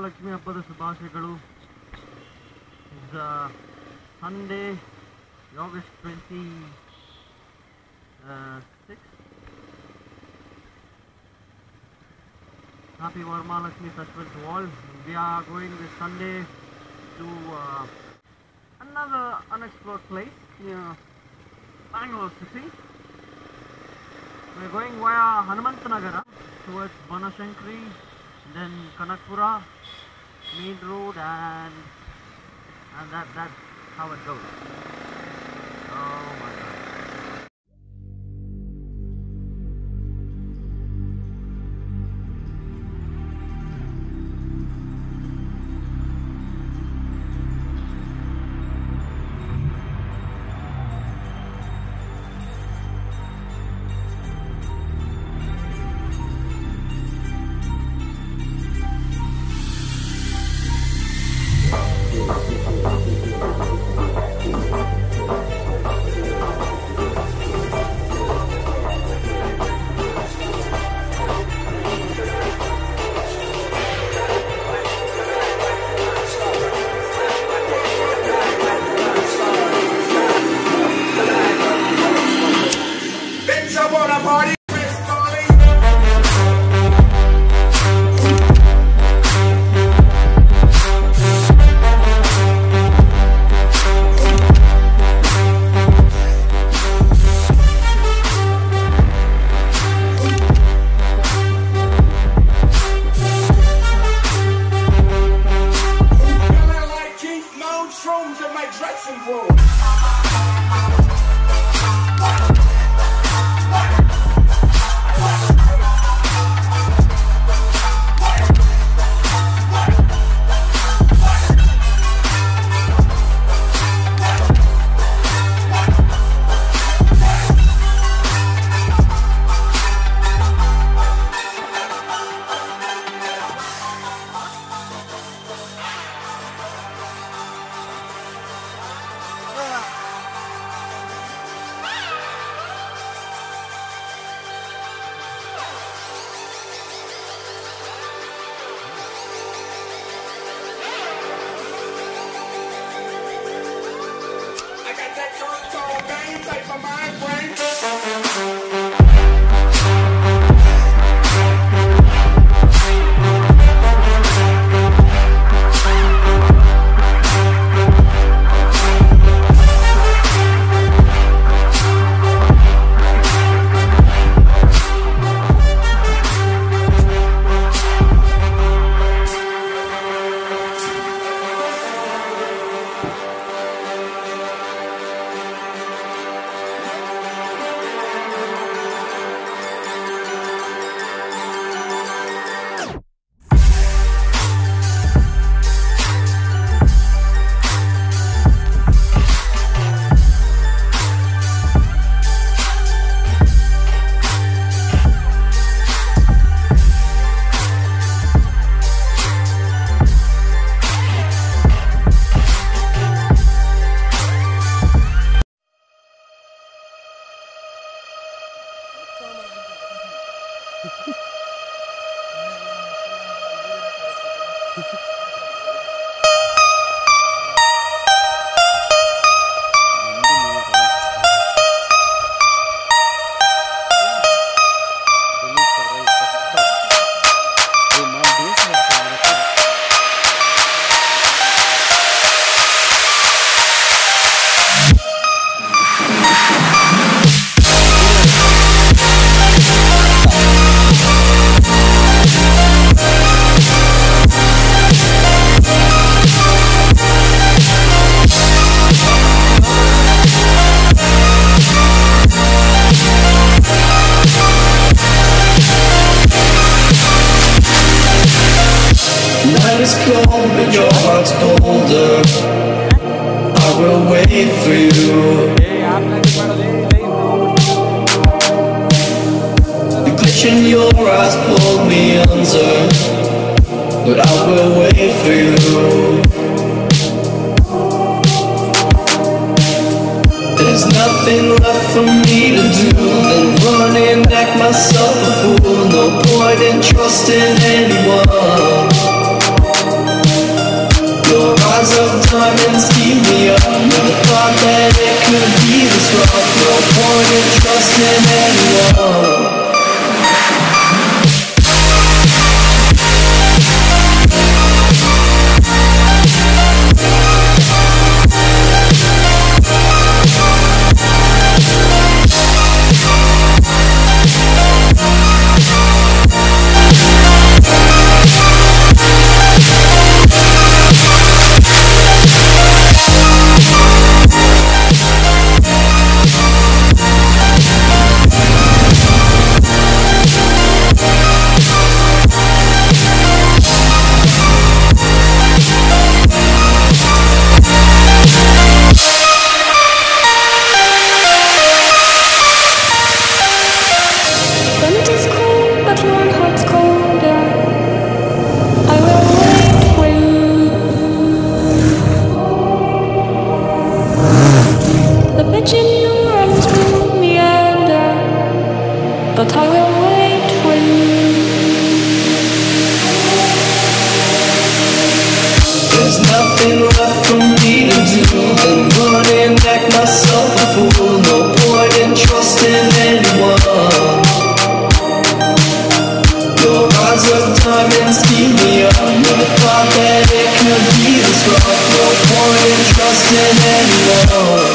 Varma Lakshmi Abbadu Subhashyagalu. It's Sunday, August 26th. Happy Varma Lakshmi festival to all. We are going this Sunday to another unexplored place near Bangalore city. We are going via Hanumanthanagara towards Banashankari, then Kanakura, main road, and that's how it goes. Oh my God. But I will wait for you. There's nothing left for me to do than running back myself a fool. No point in trusting anyone. Trust in anyone.